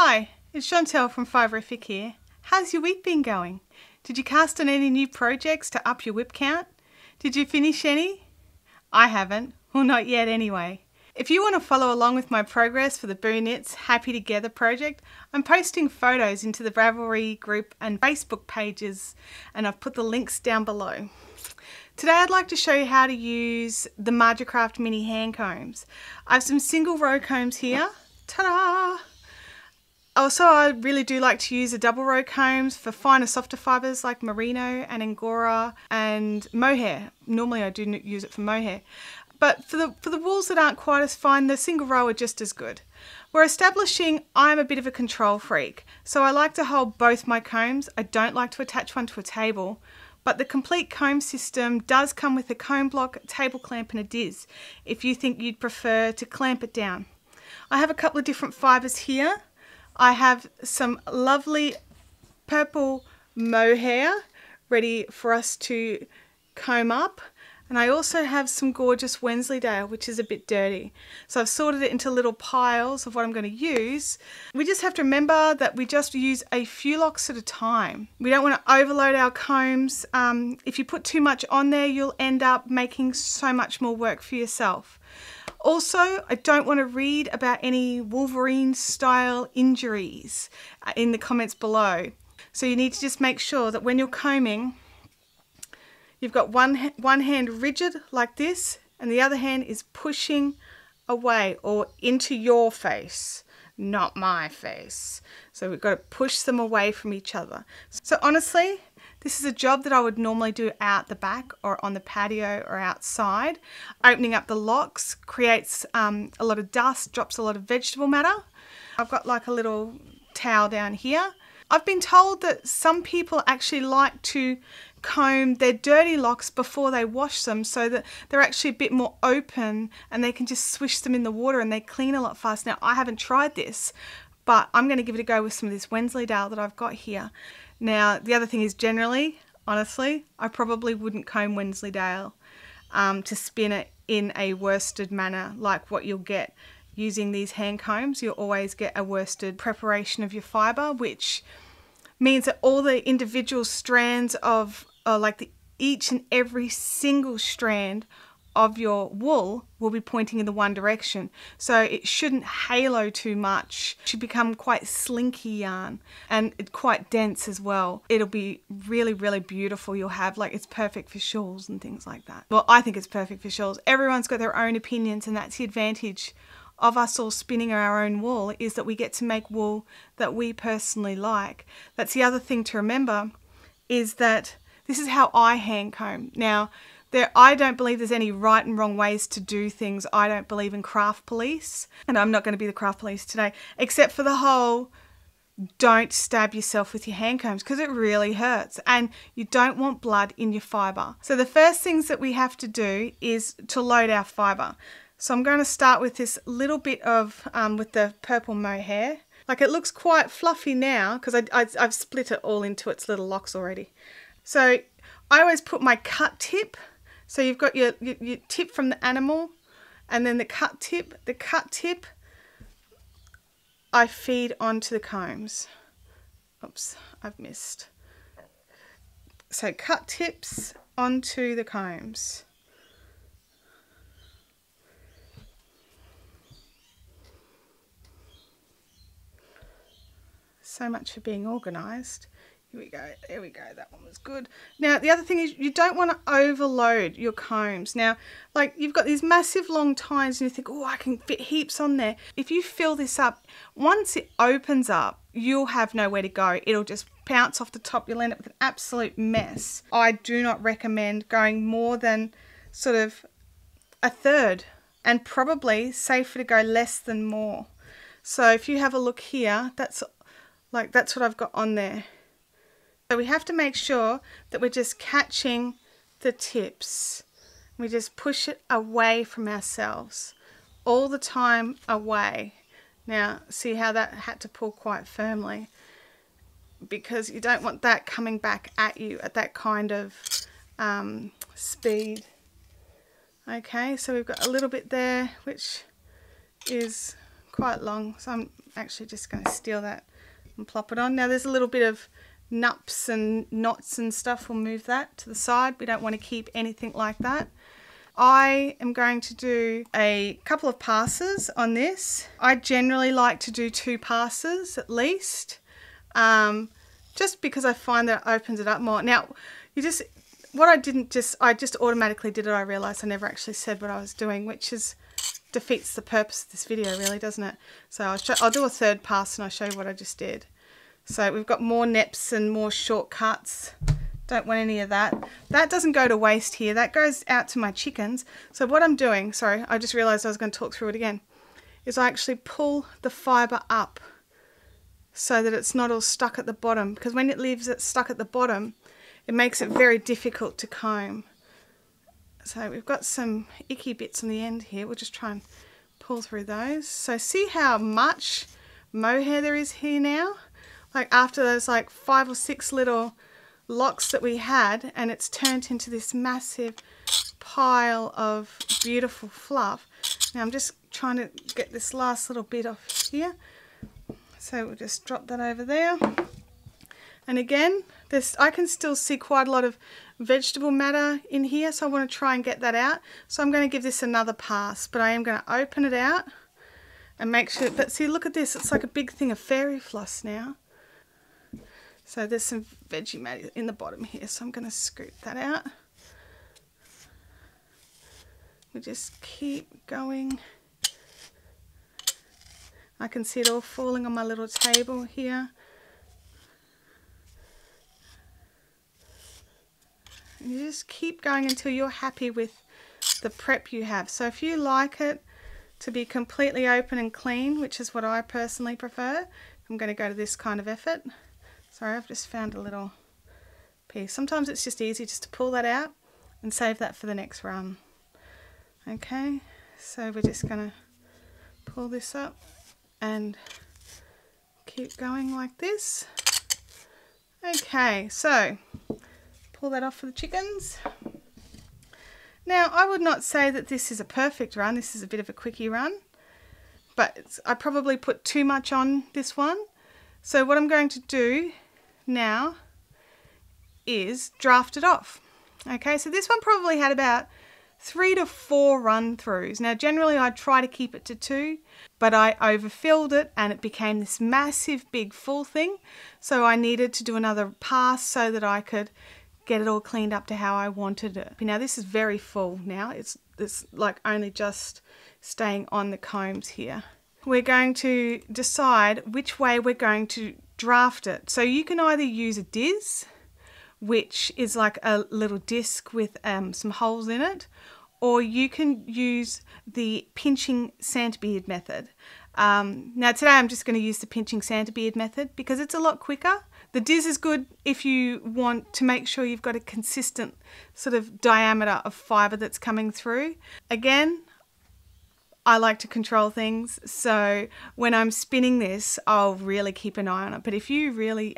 Hi, it's Chantelle from Fiberific here. How's your week been going? Did you cast on any new projects to up your whip count? Did you finish any? I haven't, well not yet anyway. If you want to follow along with my progress for the Boo Knits Happy Together project, I'm posting photos into the Ravelry group and Facebook pages, and I've put the links down below. Today I'd like to show you how to use the Majacraft mini hand combs. I have some single row combs here. Ta-da! Also, I really do like to use the double row combs for finer, softer fibres like merino and angora and mohair. Normally I do use it for mohair. But for the wools that aren't quite as fine, the single row are just as good. We're establishing I'm a bit of a control freak, so I like to hold both my combs. I don't like to attach one to a table, but the complete comb system does come with a comb block, table clamp and a diz, if you think you'd prefer to clamp it down. I have a couple of different fibres here. I have some lovely purple mohair ready for us to comb up. And I also have some gorgeous Wensleydale, which is a bit dirty. So I've sorted it into little piles of what I'm going to use. We just have to remember that we just use a few locks at a time. We don't want to overload our combs. If you put too much on there, you'll end up making so much more work for yourself. Also, I don't want to read about any Wolverine-style injuries in the comments below. So you need to just make sure that when you're combing, you've got one hand rigid like this and the other hand is pushing away or into your face, not my face. So we've got to push them away from each other. So honestly, this is a job that I would normally do out the back or on the patio or outside. Opening up the locks creates a lot of dust, drops a lot of vegetable matter. I've got like a little towel down here. I've been told that some people actually like to comb their dirty locks before they wash them so that they're actually a bit more open and they can just swish them in the water and they clean a lot faster. Now, I haven't tried this, but I'm going to give it a go with some of this Wensleydale that I've got here. Now, the other thing is generally, honestly, I probably wouldn't comb Wensleydale to spin it in a worsted manner like what you'll get. Using these hand combs, you'll always get a worsted preparation of your fibre, which means that all the individual strands of, each and every single strand of your wool will be pointing in the one direction. So it shouldn't halo too much. It should become quite slinky yarn and quite dense as well. It'll be really, really beautiful. You'll have it's perfect for shawls and things like that. Well, I think it's perfect for shawls. Everyone's got their own opinions and that's the advantage of us all spinning our own wool is that we get to make wool that we personally like. That's the other thing to remember is that this is how I hand comb. Now, I don't believe there's any right and wrong ways to do things. I don't believe in craft police, and I'm not going to be the craft police today, except for the whole don't stab yourself with your hand combs because it really hurts and you don't want blood in your fibre. So the first things that we have to do is to load our fibre. So I'm going to start with this little bit of, with the purple mohair. It looks quite fluffy now because I've split it all into its little locks already. So I always put my cut tip. So you've got your tip from the animal and then the cut tip. The cut tip I feed onto the combs. Oops, I've missed. So cut tips onto the combs. So much for being organised. Here we go, there we go, that one was good. Now the other thing is you don't want to overload your combs. Now you've got these massive long tines and you think, oh, I can fit heaps on there. If you fill this up, once it opens up, you'll have nowhere to go. It'll just bounce off the top. You'll end up with an absolute mess. I do not recommend going more than sort of a third and probably safer to go less than more. So if you have a look here, that's what I've got on there. So we have to make sure that we're just catching the tips. We just push it away from ourselves. All the time away. Now, see how that had to pull quite firmly because you don't want that coming back at you at that kind of speed. Okay, so we've got a little bit there, which is quite long, so I'm actually just going to steal that and plop it on. Now there's a little bit of nups and knots and stuff. We'll move that to the side. We don't want to keep anything like that. I am going to do a couple of passes on this. I generally like to do 2 passes at least, just because I find that it opens it up more. Now, I just automatically did it. I realised I never actually said what I was doing, which is defeats the purpose of this video, really, doesn't it? So I'll do a 3rd pass and I'll show you what I just did. So we've got more neps and more shortcuts. Don't want any of that. That doesn't go to waste here. That goes out to my chickens. So what I'm doing, sorry, I just realized I was going to talk through it again, is I actually pull the fiber up so that it's not all stuck at the bottom, because when it leaves it stuck at the bottom, it makes it very difficult to comb. So we've got some icky bits on the end here. We'll just try and pull through those. So see how much mohair there is here now? Like after those like 5 or 6 little locks that we had, and it's turned into this massive pile of beautiful fluff. Now I'm just trying to get this last little bit off here, so we'll just drop that over there. And again, this, I can still see quite a lot of vegetable matter in here, so I want to try and get that out. So I'm going to give this another pass, but I am going to open it out and make sure. But see, look at this, it's like a big thing of fairy floss now. So there's some veggie matter in the bottom here, so I'm going to scoop that out. We just keep going. I can see it all falling on my little table here. And you just keep going until you're happy with the prep you have. So if you like it to be completely open and clean, which is what I personally prefer, I'm going to go to this kind of effort. Sorry, I've just found a little piece. Sometimes it's just easy just to pull that out and save that for the next run. Okay, so we're just going to pull this up and keep going like this. Okay, so pull that off for the chickens. Now, I would not say that this is a perfect run. This is a bit of a quickie run, but I probably put too much on this one. So what I'm going to do now is draft it off. Okay, so this one probably had about 3 to 4 run-throughs. Now generally I try to keep it to 2, but I overfilled it and it became this massive big full thing, so I needed to do another pass so that I could get it all cleaned up to how I wanted it. Now this is very full now, it's like only just staying on the combs here. We're going to decide which way we're going to draft it. So you can either use a diz, which is like a little disc with some holes in it, or you can use the pinching Santa beard method. Now today I'm just going to use the pinching Santa beard method because it's a lot quicker. The diz is good if you want to make sure you've got a consistent sort of diameter of fibre that's coming through. Again, I like to control things, so when I'm spinning this, I'll really keep an eye on it. But if you really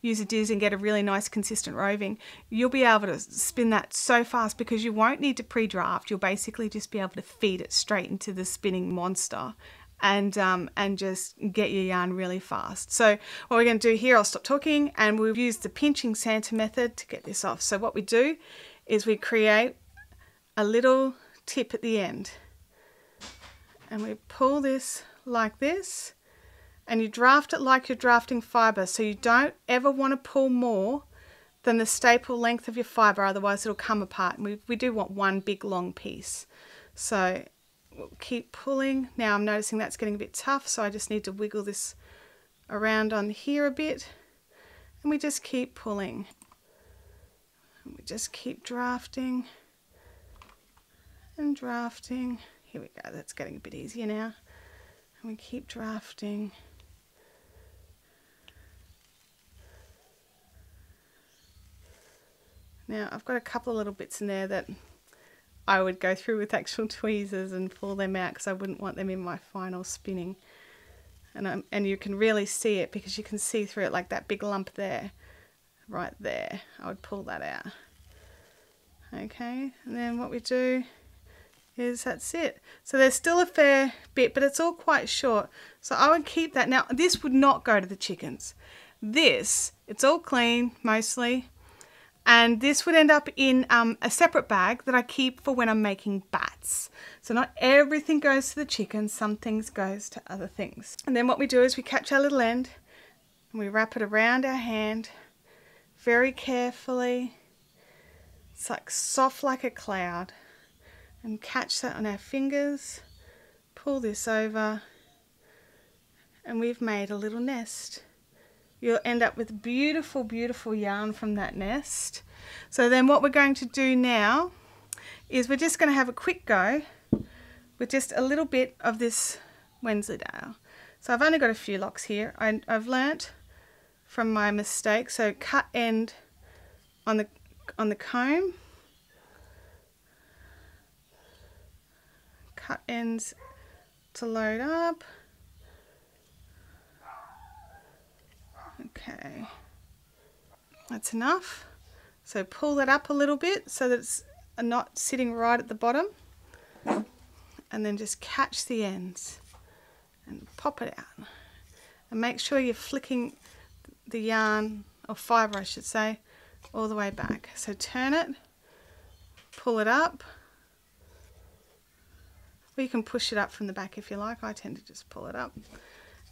use a diz and get a really nice consistent roving, you'll be able to spin that so fast because you won't need to pre-draft. You'll basically just be able to feed it straight into the spinning monster and just get your yarn really fast. So what we're going to do here, I'll stop talking, and we'll use the pinching Santa method to get this off. So what we do is we create a little tip at the end. And we pull this like this, and you draft it like you're drafting fibre, so you don't ever want to pull more than the staple length of your fibre, otherwise it'll come apart, and we do want one big long piece. So we'll keep pulling. Now I'm noticing that's getting a bit tough, so I just need to wiggle this around on here a bit, and we just keep pulling, and we just keep drafting and drafting. Here we go, that's getting a bit easier now. And we keep drafting. Now I've got a couple of little bits in there that I would go through with actual tweezers and pull them out because I wouldn't want them in my final spinning. And you can really see it because you can see through it, like that big lump there, right there. I would pull that out. Okay, and then what we do is that's it. So there's still a fair bit, but it's all quite short. So I would keep that. Now this would not go to the chickens. This, it's all clean mostly, and this would end up in a separate bag that I keep for when I'm making bats. So not everything goes to the chickens, some things goes to other things. And then what we do is we catch our little end and we wrap it around our hand very carefully. It's like soft like a cloud. And catch that on our fingers, pull this over, and we've made a little nest. You'll end up with beautiful, beautiful yarn from that nest. So then what we're going to do now is we're just going to have a quick go with just a little bit of this Wensleydale. So I've only got a few locks here. I've learnt from my mistake, so cut end on the comb. Cut ends to load up. Okay, that's enough. So pull that up a little bit so that it's not sitting right at the bottom, and then just catch the ends and pop it out, and make sure you're flicking the yarn, or fibre I should say, all the way back. So turn it, pull it up. Or you can push it up from the back if you like. I tend to just pull it up.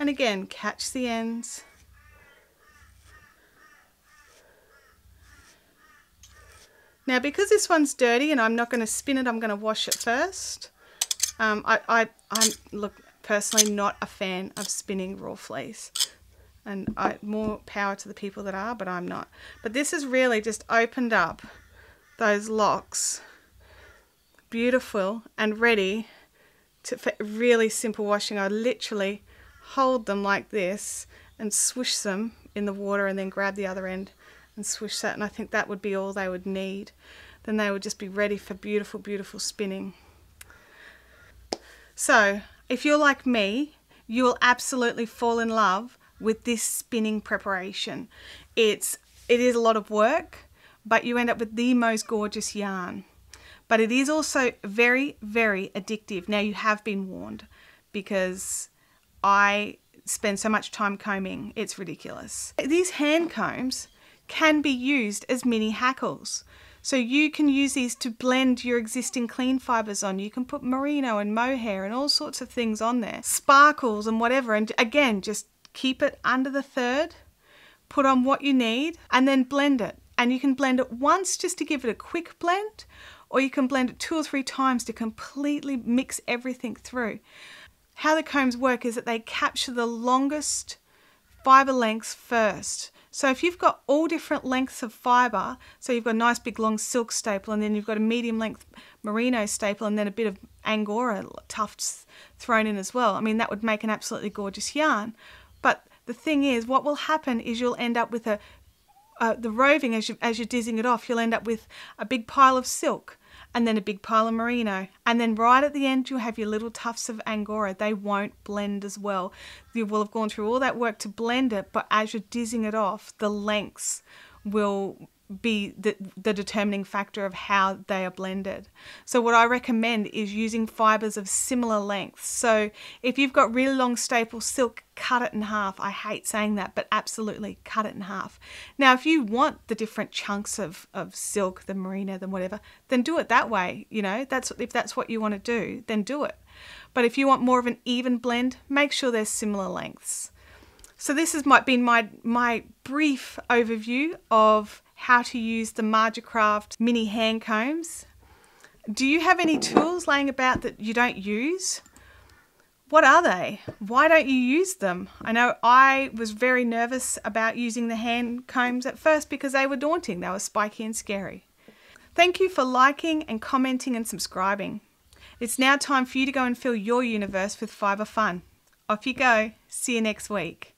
And again, catch the ends. Now because this one's dirty and I'm not going to spin it, I'm going to wash it first. I'm look, personally not a fan of spinning raw fleece. And more power to the people that are, but I'm not. But this has really just opened up those locks. Beautiful and ready for really simple washing. I literally hold them like this and swish them in the water and then grab the other end and swish that, and I think that would be all they would need. Then they would just be ready for beautiful, beautiful spinning. So if you're like me, you will absolutely fall in love with this spinning preparation. It is a lot of work, but you end up with the most gorgeous yarn. But it is also very, very addictive. Now you have been warned, because I spend so much time combing, it's ridiculous. These hand combs can be used as mini hackles. So you can use these to blend your existing clean fibres on. You can put merino and mohair and all sorts of things on there. Sparkles and whatever. And again, just keep it under the third, put on what you need, and then blend it. And you can blend it once just to give it a quick blend, or you can blend it 2 or 3 times to completely mix everything through. How the combs work is that they capture the longest fibre lengths first. So if you've got all different lengths of fibre, so you've got a nice big long silk staple, and then you've got a medium length merino staple, and then a bit of angora tufts thrown in as well. I mean, that would make an absolutely gorgeous yarn. But the thing is, what will happen is you'll end up with the roving, as you're dizzing it off, you'll end up with a big pile of silk, and then a big pile of merino, and then right at the end you'll have your little tufts of angora. They won't blend as well. You will have gone through all that work to blend it, but as you're dizzing it off, the lengths will be the determining factor of how they are blended. So what I recommend is using fibres of similar length. So if you've got really long staple silk, cut it in half. I hate saying that, but absolutely cut it in half. Now if you want the different chunks of silk, the merino, then whatever, then do it that way. You know, that's if that's what you want to do, then do it. But if you want more of an even blend, make sure they're similar lengths. So this has been my brief overview of how to use the Majacraft mini hand combs. Do you have any tools laying about that you don't use? What are they? Why don't you use them? I know I was very nervous about using the hand combs at first because they were daunting. They were spiky and scary. Thank you for liking and commenting and subscribing. It's now time for you to go and fill your universe with fibre fun. Off you go. See you next week.